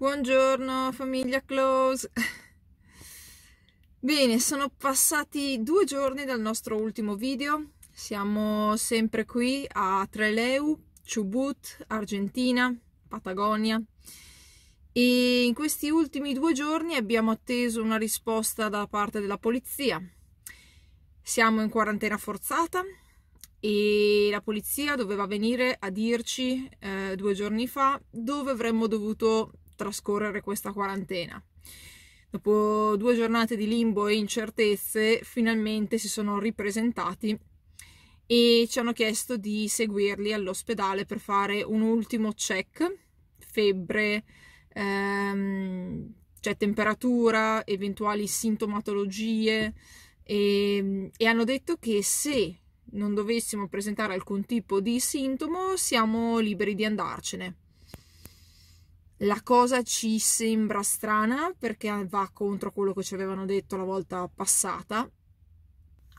Buongiorno famiglia Close. Bene, sono passati 2 giorni dal nostro ultimo video. Siamo sempre qui a Trelew, Chubut, Argentina, Patagonia. E in questi ultimi 2 giorni abbiamo atteso una risposta da parte della polizia. Siamo in quarantena forzata e la polizia doveva venire a dirci 2 giorni fa dove avremmo dovuto trascorrere questa quarantena. Dopo 2 giornate di limbo e incertezze, finalmente si sono ripresentati e ci hanno chiesto di seguirli all'ospedale per fare un ultimo check: febbre, cioè temperatura, eventuali sintomatologie, e hanno detto che se non dovessimo presentare alcun tipo di sintomo siamo liberi di andarcene. La cosa ci sembra strana perché va contro quello che ci avevano detto la volta passata.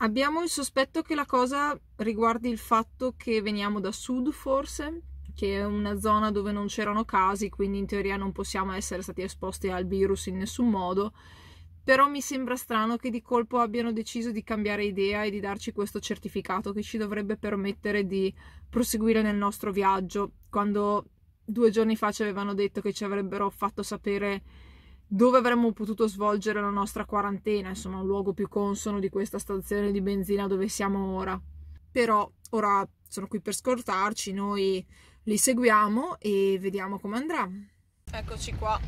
Abbiamo il sospetto che la cosa riguardi il fatto che veniamo da sud, forse, che è una zona dove non c'erano casi, quindi in teoria non possiamo essere stati esposti al virus in nessun modo. Però mi sembra strano che di colpo abbiano deciso di cambiare idea e di darci questo certificato che ci dovrebbe permettere di proseguire nel nostro viaggio, quando 2 giorni fa ci avevano detto che ci avrebbero fatto sapere dove avremmo potuto svolgere la nostra quarantena, insomma un luogo più consono di questa stazione di benzina dove siamo ora. Però ora sono qui per scortarci, noi li seguiamo e vediamo come andrà. Eccoci qua,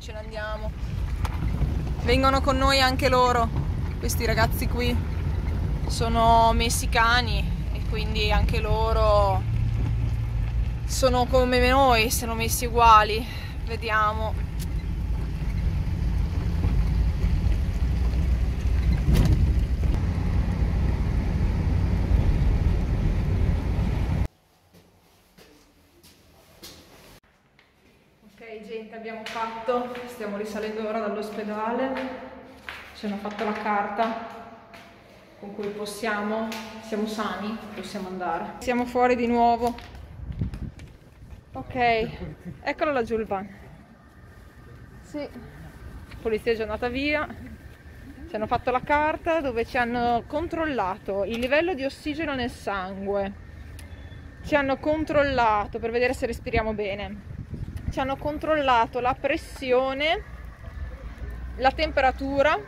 ce ne andiamo. Vengono con noi anche loro, questi ragazzi qui sono messicani e quindi anche loro sono come noi, sono messi uguali. Vediamo. Ok gente, abbiamo fatto, stiamo risalendo ora dall'ospedale, ci hanno fatto la carta con cui possiamo, siamo sani, possiamo andare. Siamo fuori di nuovo. Ok, eccolo laggiù il van. Sì, la polizia è già andata via, ci hanno fatto la carta dove ci hanno controllato il livello di ossigeno nel sangue, ci hanno controllato per vedere se respiriamo bene. Ci hanno controllato la pressione, la temperatura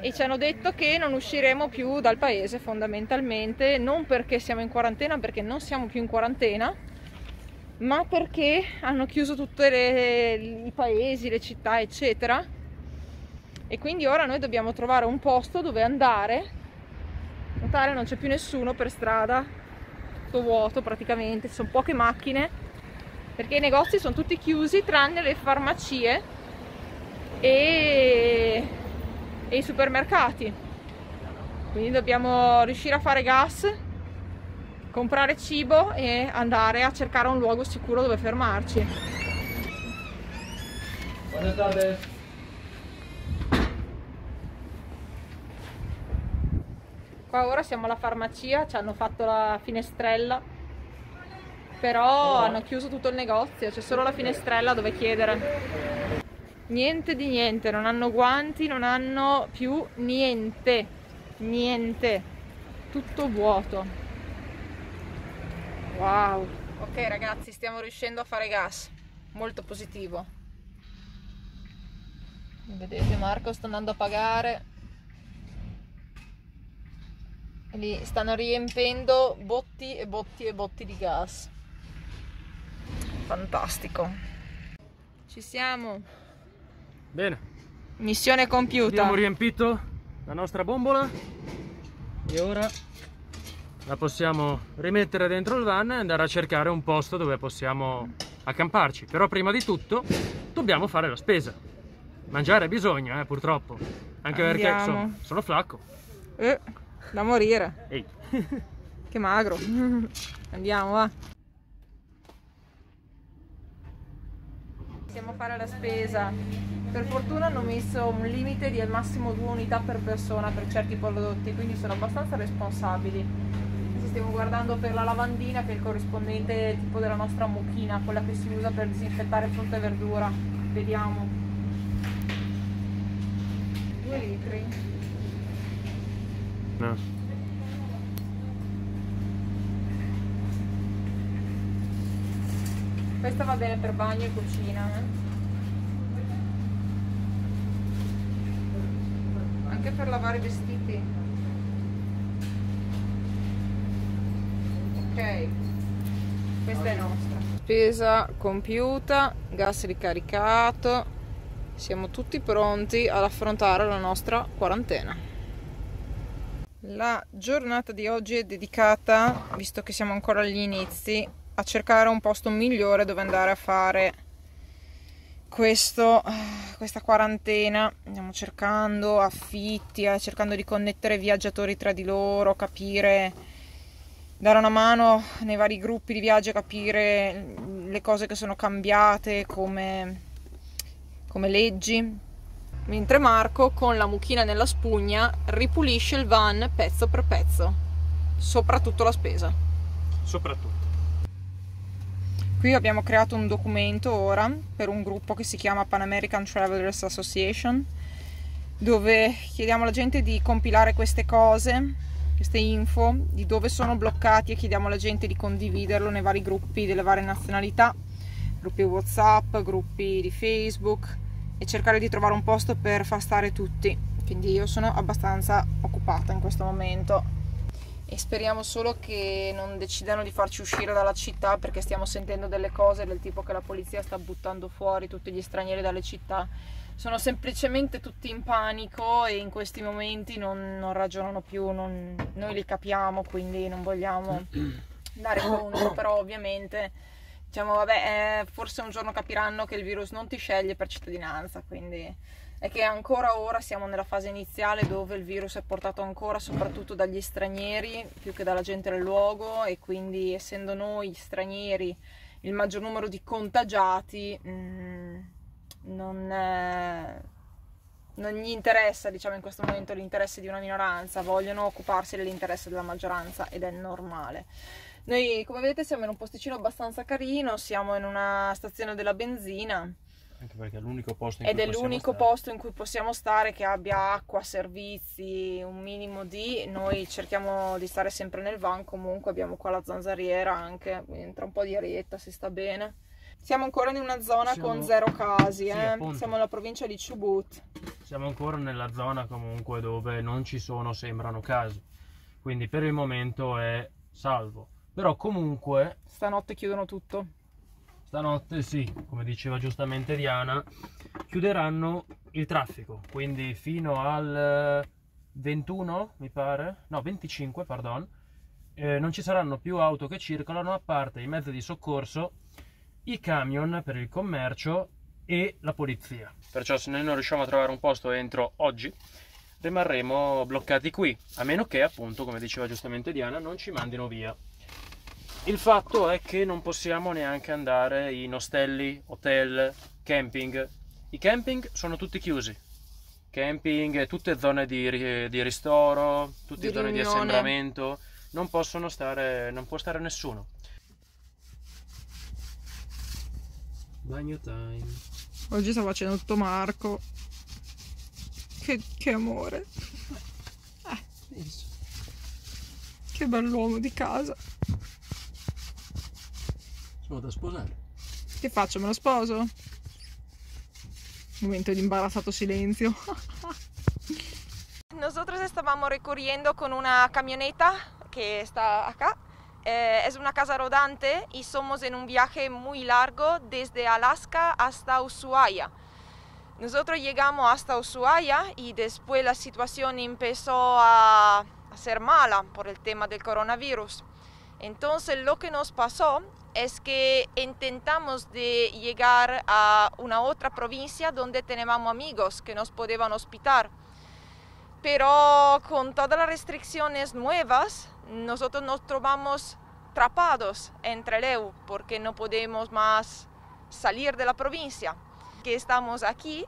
e ci hanno detto che non usciremo più dal paese fondamentalmente, non perché siamo in quarantena, perché non siamo più in quarantena, ma perché hanno chiuso tutti i paesi, le città eccetera, e quindi ora noi dobbiamo trovare un posto dove andare. Notare, non c'è più nessuno per strada, tutto vuoto praticamente, ci sono poche macchine perché i negozi sono tutti chiusi tranne le farmacie e i supermercati. Quindi dobbiamo riuscire a fare gas, comprare cibo e andare a cercare un luogo sicuro dove fermarci. Buenas tardes. Qua ora siamo alla farmacia, ci hanno fatto la finestrella. Però hanno chiuso tutto il negozio, c'è solo la finestrella dove chiedere. Niente di niente, non hanno guanti, non hanno più niente, niente, tutto vuoto. Wow. Ok ragazzi, stiamo riuscendo a fare gas, molto positivo. Vedete, Marco sta andando a pagare. Lì stanno riempendo botti e botti e botti di gas. Fantastico. Ci siamo. Bene. Missione compiuta. Abbiamo riempito la nostra bombola e ora la possiamo rimettere dentro il van e andare a cercare un posto dove possiamo accamparci. Però prima di tutto dobbiamo fare la spesa. Mangiare bisogna, purtroppo. Anche perché sono flacco. Da morire. Ehi. Che magro. Andiamo, va. Possiamo fare la spesa. Per fortuna hanno messo un limite di al massimo 2 unità per persona per certi prodotti, quindi sono abbastanza responsabili. stiamo guardando per la lavandina, che è il corrispondente tipo della nostra mucchina, quella che si usa per disinfettare frutta e verdura. Vediamo, 2 litri, no. Questa va bene per bagno e cucina, anche per lavare i vestiti. Ok, questa è nostra. Spesa compiuta, gas ricaricato, siamo tutti pronti ad affrontare la nostra quarantena. La giornata di oggi è dedicata, visto che siamo ancora agli inizi, a cercare un posto migliore dove andare a fare questa quarantena. Andiamo cercando affitti, cercando di connettere viaggiatori tra di loro, capire, dare una mano nei vari gruppi di viaggio, capire le cose che sono cambiate come leggi. Mentre Marco, con la mucchina nella spugna, ripulisce il van pezzo per pezzo, soprattutto la spesa. Soprattutto. Qui abbiamo creato un documento ora per un gruppo che si chiama Pan American Travelers Association, dove chiediamo alla gente di compilare queste cose, queste info, di dove sono bloccati, e chiediamo alla gente di condividerlo nei vari gruppi delle varie nazionalità, gruppi WhatsApp, gruppi di Facebook, e cercare di trovare un posto per far stare tutti. Quindi io sono abbastanza occupata in questo momento. E speriamo solo che non decidano di farci uscire dalla città, perché stiamo sentendo delle cose del tipo che la polizia sta buttando fuori tutti gli stranieri dalle città. Sono semplicemente tutti in panico e in questi momenti non ragionano più, noi li capiamo, quindi non vogliamo dare conto, però ovviamente diciamo vabbè, forse un giorno capiranno che il virus non ti sceglie per cittadinanza, quindi... è che ancora ora siamo nella fase iniziale dove il virus è portato ancora soprattutto dagli stranieri più che dalla gente del luogo, e quindi essendo noi stranieri il maggior numero di contagiati non gli interessa, diciamo, in questo momento l'interesse di una minoranza, vogliono occuparsi dell'interesse della maggioranza, ed è normale. Noi, come vedete, siamo in un posticino abbastanza carino, siamo in una stazione della benzina. Anche perché è l'unico posto in cui possiamo stare che abbia acqua, servizi, un minimo di... Noi cerchiamo di stare sempre nel van, comunque abbiamo qua la zanzariera anche, entra un po' di arietta, si sta bene. Siamo ancora in una zona con 0 casi, sì, siamo nella provincia di Chubut. Siamo ancora nella zona comunque dove non ci sono, sembrano, casi, quindi per il momento è salvo. Però comunque... stanotte chiudono tutto. Stanotte sì, come diceva giustamente Diana, chiuderanno il traffico, quindi fino al 21, mi pare, no 25, pardon, non ci saranno più auto che circolano, a parte i mezzi di soccorso, i camion per il commercio e la polizia. Perciò se noi non riusciamo a trovare un posto entro oggi, rimarremo bloccati qui, a meno che, appunto, come diceva giustamente Diana, non ci mandino via. Il fatto è che non possiamo neanche andare in ostelli, hotel, camping. I camping sono tutti chiusi. Camping, tutte zone di ristoro, tutte zone di assembramento. Non può stare nessuno. Bagno time. Oggi sta facendo tutto Marco. Che amore. Che bell'uomo di casa. Sono da sposare. Che faccio? Me lo sposo? Momento di imbarazzato silenzio. Nosotros estábamos recorriendo con una camioneta que está acá. Es una casa rodante y somos en un viaje muy largo desde Alaska hasta Ushuaia. Nosotros llegamos hasta Ushuaia y después la situación empezó a ser mala por el tema del coronavirus. Entonces lo que nos pasó es que intentamos de llegar a una otra provincia donde teníamos amigos que nos podían hospedar. Pero con todas las restricciones nuevas, nosotros nos trovamos atrapados en Trelew porque no podemos más salir de la provincia. Que estamos aquí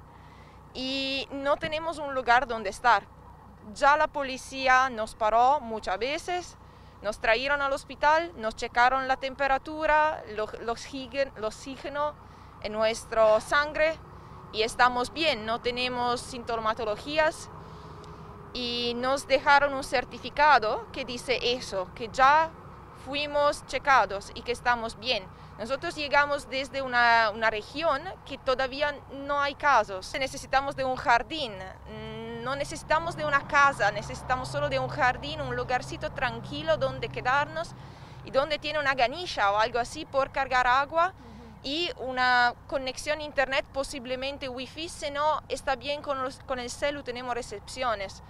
y no tenemos un lugar donde estar. Ya la policía nos paró muchas veces, Nos trajeron al hospital, nos checaron la temperatura, el oxígeno en nuestra sangre y estamos bien, no tenemos sintomatologías. Y nos dejaron un certificado que dice eso, que ya fuimos checados y que estamos bien. Nosotros llegamos desde una región que todavía no hay casos. Necesitamos de un jardín, no necesitamos de una casa, necesitamos solo de un jardín, un lugarcito tranquilo donde quedarnos y donde tiene una ganilla o algo así por cargar agua y una conexión internet, posiblemente wifi, si no está bien con el celu, tenemos recepciones.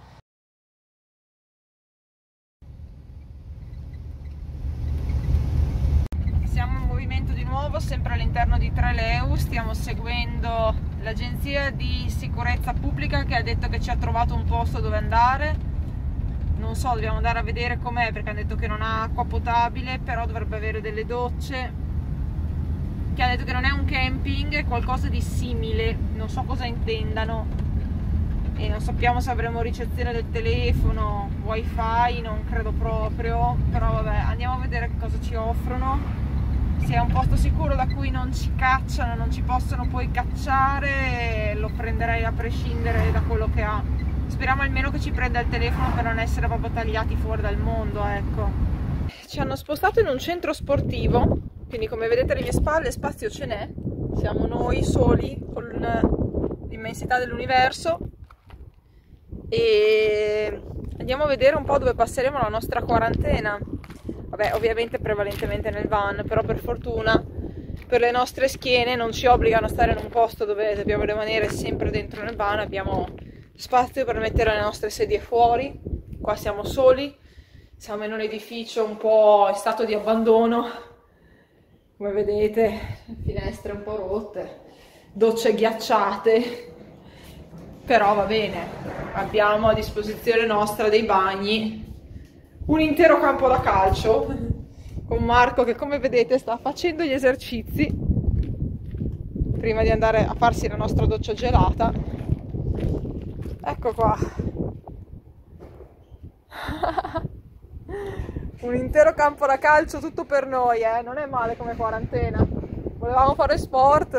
Siamo in movimento di nuovo, sempre all'interno di Trelew, stiamo seguendo l'agenzia di sicurezza pubblica che ha detto che ci ha trovato un posto dove andare. Non so, dobbiamo andare a vedere com'è, perché hanno detto che non ha acqua potabile, però dovrebbe avere delle docce, che ha detto che non è un camping, è qualcosa di simile, non so cosa intendano e non sappiamo se avremo ricezione del telefono, wifi, non credo proprio, però vabbè, andiamo a vedere cosa ci offrono. Se è un posto sicuro da cui non ci cacciano, non ci possono poi cacciare, lo prenderei a prescindere da quello che ha. Speriamo almeno che ci prenda il telefono per non essere proprio tagliati fuori dal mondo, ecco. Ci hanno spostato in un centro sportivo, quindi come vedete alle mie spalle spazio ce n'è, siamo noi soli con l'immensità dell'universo e andiamo a vedere un po' dove passeremo la nostra quarantena. Vabbè, ovviamente prevalentemente nel van, però per fortuna per le nostre schiene non ci obbligano a stare in un posto dove dobbiamo rimanere sempre dentro nel van, abbiamo spazio per mettere le nostre sedie fuori, qua siamo soli, siamo in un edificio un po' in stato di abbandono, come vedete, finestre un po' rotte, docce ghiacciate, però va bene, abbiamo a disposizione nostra dei bagni, un intero campo da calcio con Marco che come vedete sta facendo gli esercizi prima di andare a farsi la nostra doccia gelata. Ecco qua un intero campo da calcio tutto per noi, non è male come quarantena, volevamo fare sport,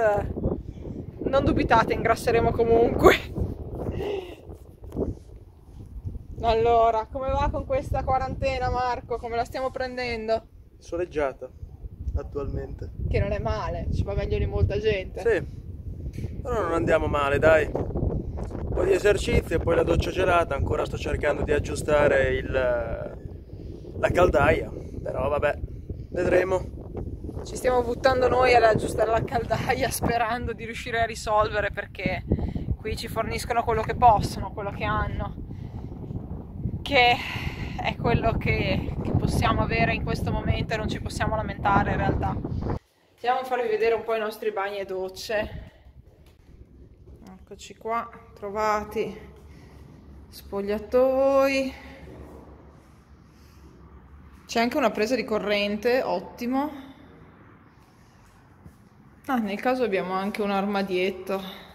non dubitate, ingrasseremo comunque. Allora, come va con questa quarantena, Marco? Come la stiamo prendendo? Soleggiata, attualmente. Che non è male, ci va meglio di molta gente. Sì, però non andiamo male, dai. Un po' di esercizi e poi la doccia gelata, ancora sto cercando di aggiustare la caldaia, però vabbè, vedremo. Ci stiamo buttando noi ad aggiustare la caldaia sperando di riuscire a risolvere, perché qui ci forniscono quello che possono, quello che hanno, che è quello che possiamo avere in questo momento e non ci possiamo lamentare in realtà. Andiamo a farvi vedere un po' i nostri bagni e docce. Eccoci qua, trovati spogliatoi. C'è anche una presa di corrente, ottimo. Ah, nel caso abbiamo anche un armadietto.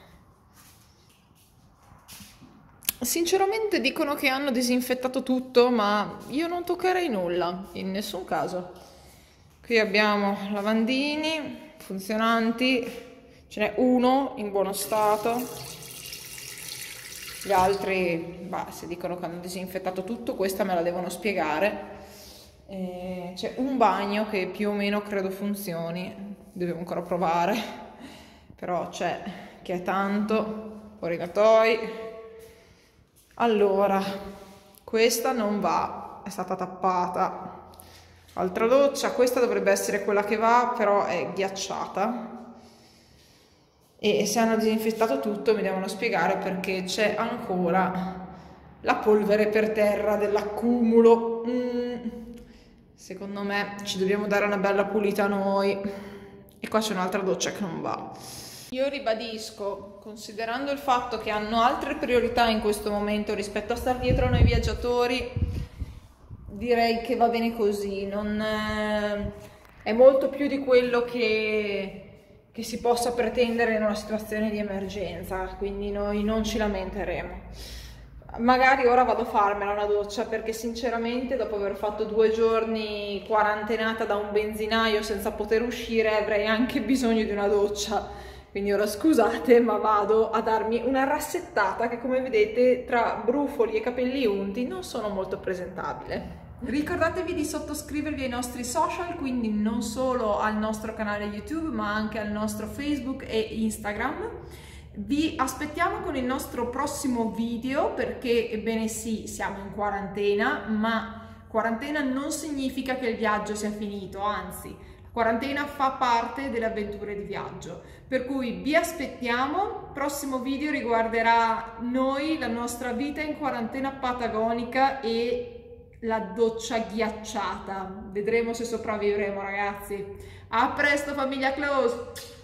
Sinceramente dicono che hanno disinfettato tutto, ma io non toccherei nulla, in nessun caso. Qui abbiamo lavandini funzionanti, ce n'è uno in buono stato, gli altri, bah, se dicono che hanno disinfettato tutto, questa me la devono spiegare. C'è un bagno che più o meno credo funzioni, dobbiamo ancora provare, però c'è, che è tanto, origatoi. Allora, questa non va, è stata tappata. Altra doccia, questa dovrebbe essere quella che va, però è ghiacciata. E se hanno disinfettato tutto mi devono spiegare perché c'è ancora la polvere per terra dell'accumulo. Secondo me ci dobbiamo dare una bella pulita noi. E qua c'è un'altra doccia che non va. Io ribadisco, considerando il fatto che hanno altre priorità in questo momento rispetto a star dietro a noi viaggiatori, direi che va bene così, non è molto più di quello che si possa pretendere in una situazione di emergenza, quindi noi non ci lamenteremo. magari ora vado a farmela una doccia, perché sinceramente dopo aver fatto 2 giorni quarantenata da un benzinaio senza poter uscire avrei anche bisogno di una doccia. Quindi ora scusate, ma vado a darmi una rassettata che, come vedete, tra brufoli e capelli unti non sono molto presentabile. Ricordatevi di sottoscrivervi ai nostri social, quindi non solo al nostro canale YouTube ma anche al nostro Facebook e Instagram. Vi aspettiamo con il nostro prossimo video, perché ebbene sì, siamo in quarantena, ma quarantena non significa che il viaggio sia finito, anzi, la quarantena fa parte delle avventure di viaggio, per cui vi aspettiamo. Il prossimo video riguarderà noi, la nostra vita in quarantena patagonica e la doccia ghiacciata. Vedremo se sopravvivremo, ragazzi. A presto, famiglia Close!